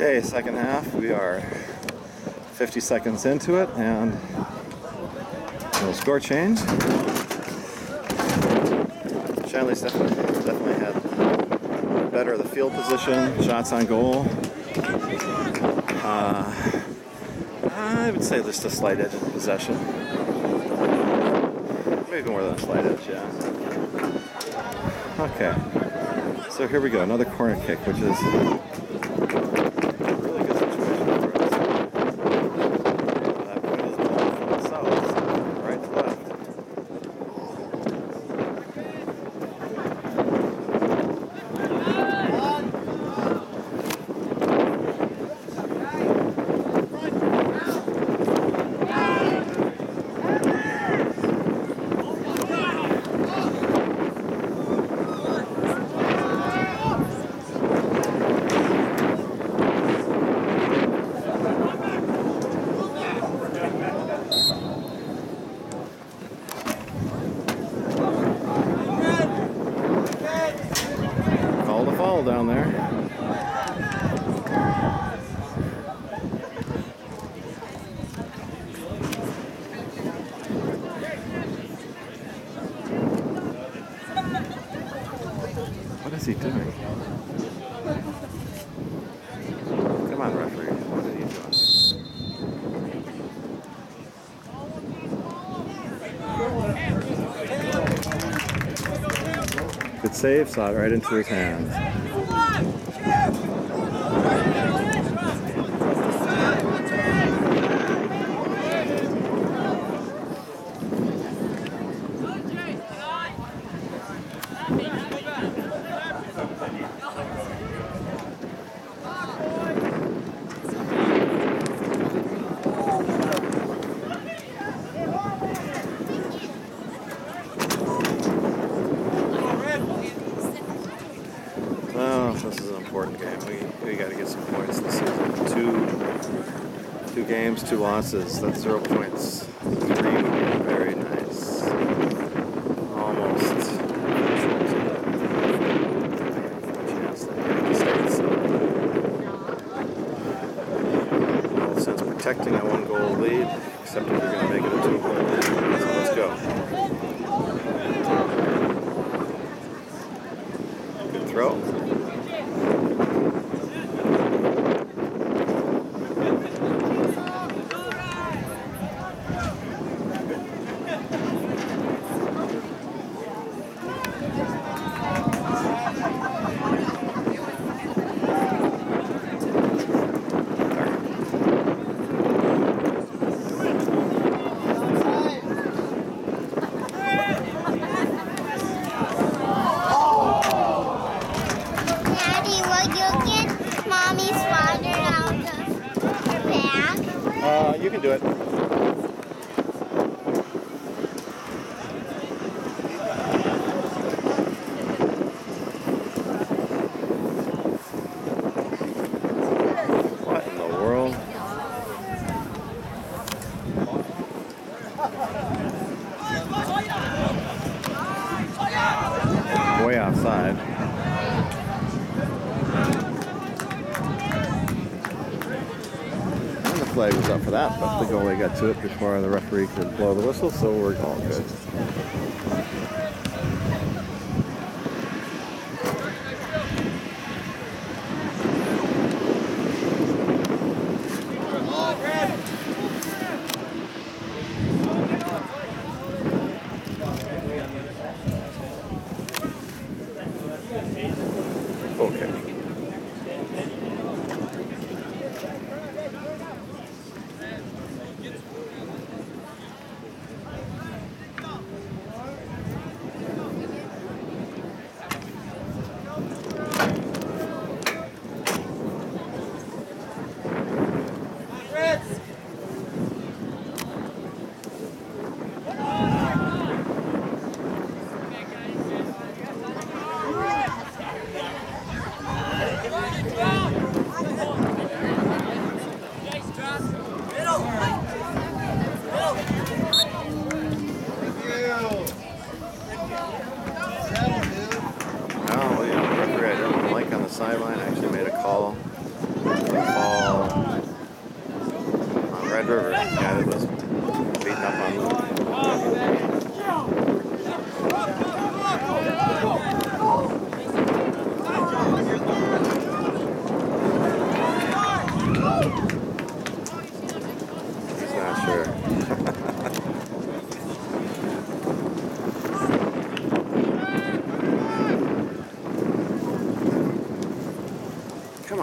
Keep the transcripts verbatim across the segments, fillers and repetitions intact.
Okay, second half, we are fifty seconds into it, and no score change. Shanley's definitely, definitely had better of the field position, shots on goal. Uh, I would say just a slight edge in possession. Maybe more than a slight edge, yeah. Okay, so here we go, another corner kick, which is... Save, saw it right into his hands. Two losses, that's zero points. Three would be very nice. Almost. Well, since protecting a one goal lead, except if you're going to make it a two goal lead. So let's go. Good throw. That, but the goalie got to it before the referee could blow the whistle, so we're all good.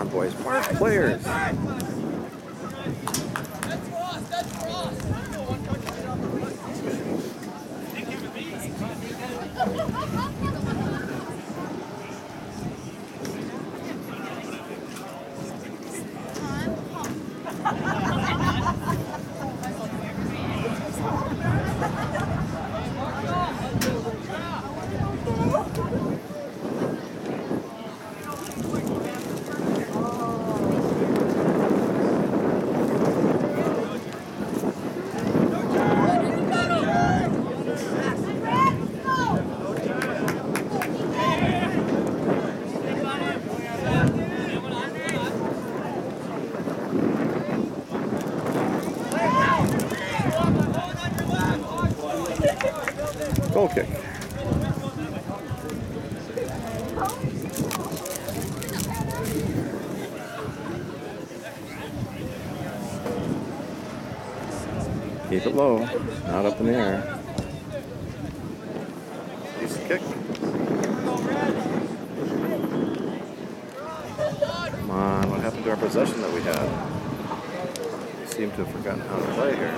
on, boys. Mark players. That's for us. That's for keep it low, not up in the air. Decent kick. Come on, what happened to our possession that we had? We seem to have forgotten how to play here.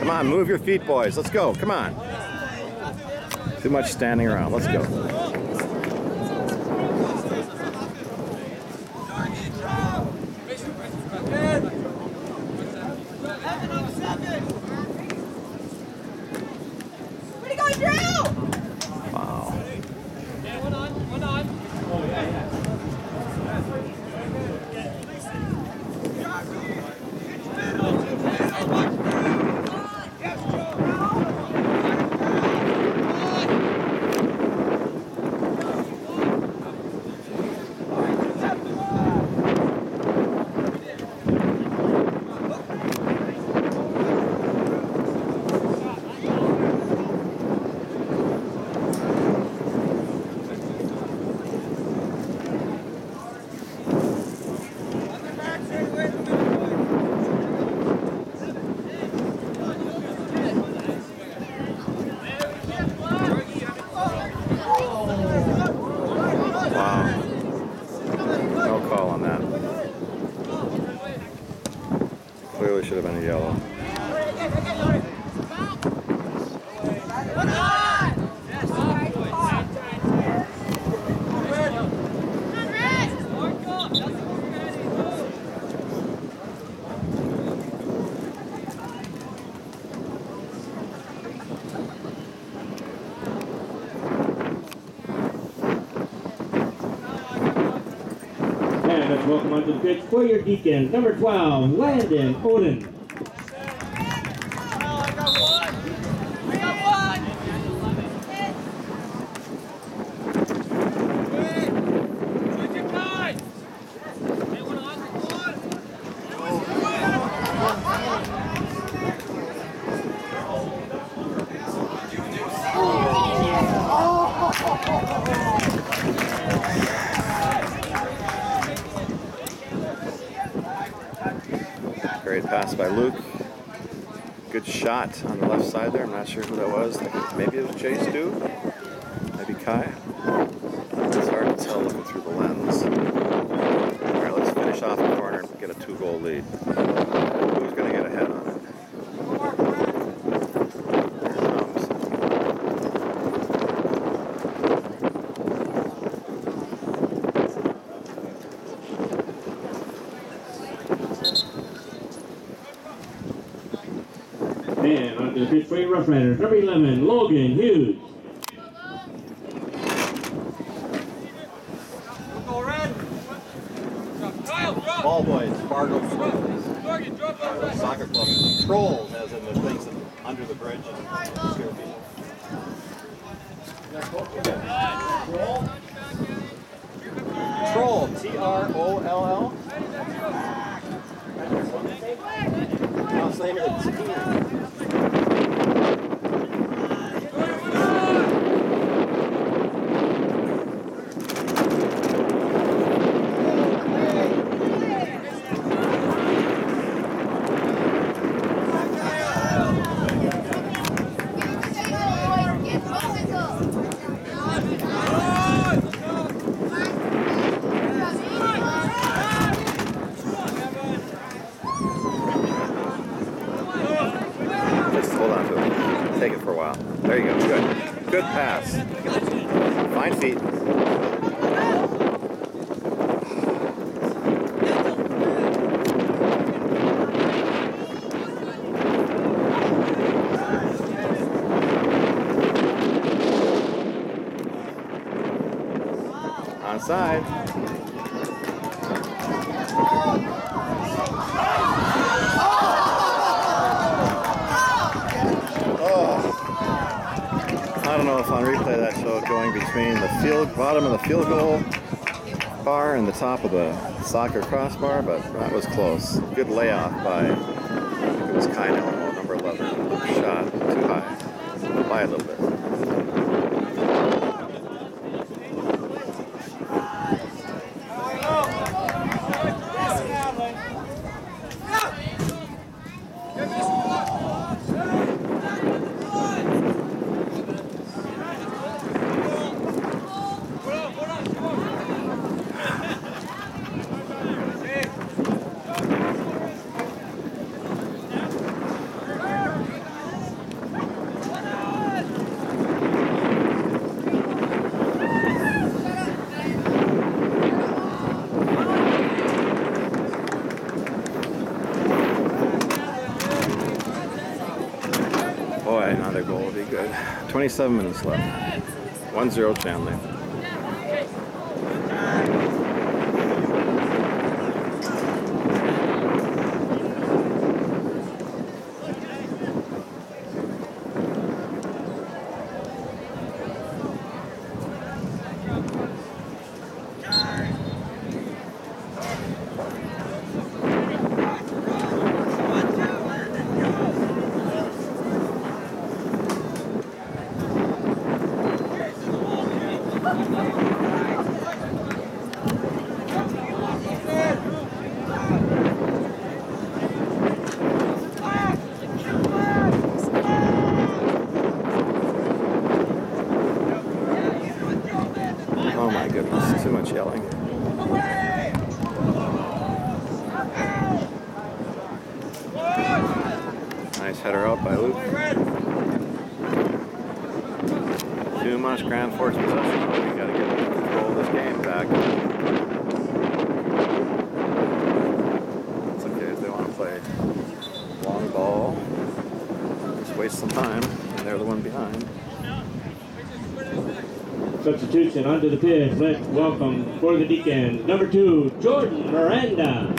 Come on, move your feet, boys. Let's go. Come on. Too much standing around. Let's go. Welcome onto the pitch for your deacons, number twelve, Landon Odin. By Luke. Good shot on the left side there. I'm not sure who that was. Maybe it was Jace Dew. Maybe Kai. It's hard to tell looking through the lens. Alright, let's finish off the corner and get a two goal lead. Who's going to get ahead on it? The pitch for your Rough Riders, number eleven, Logan Hughes. Ball boys, Fargo Soccer Club, trolls, as in the things under the bridge. Troll, T R O L L. No, same as outside. Oh. I don't know if on replay that showed going between the field bottom of the field goal bar and the top of the soccer crossbar, but that was close. Good layoff by, I think it was Kynelmo, number eleven. Shot too high, by a little bit. twenty-seven minutes left. one zero Chandler. Substitution onto the pitch. Let's welcome for the Deacons, number two, Jordan Miranda.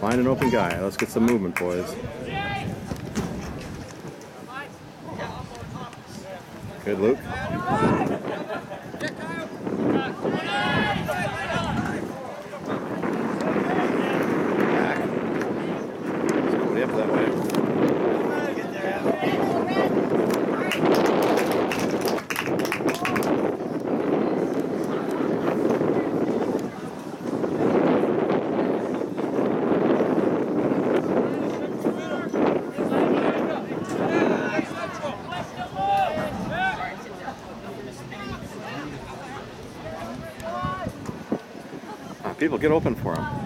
Find an open guy. Let's get some movement, boys. Good, Luke. people. Get open for him.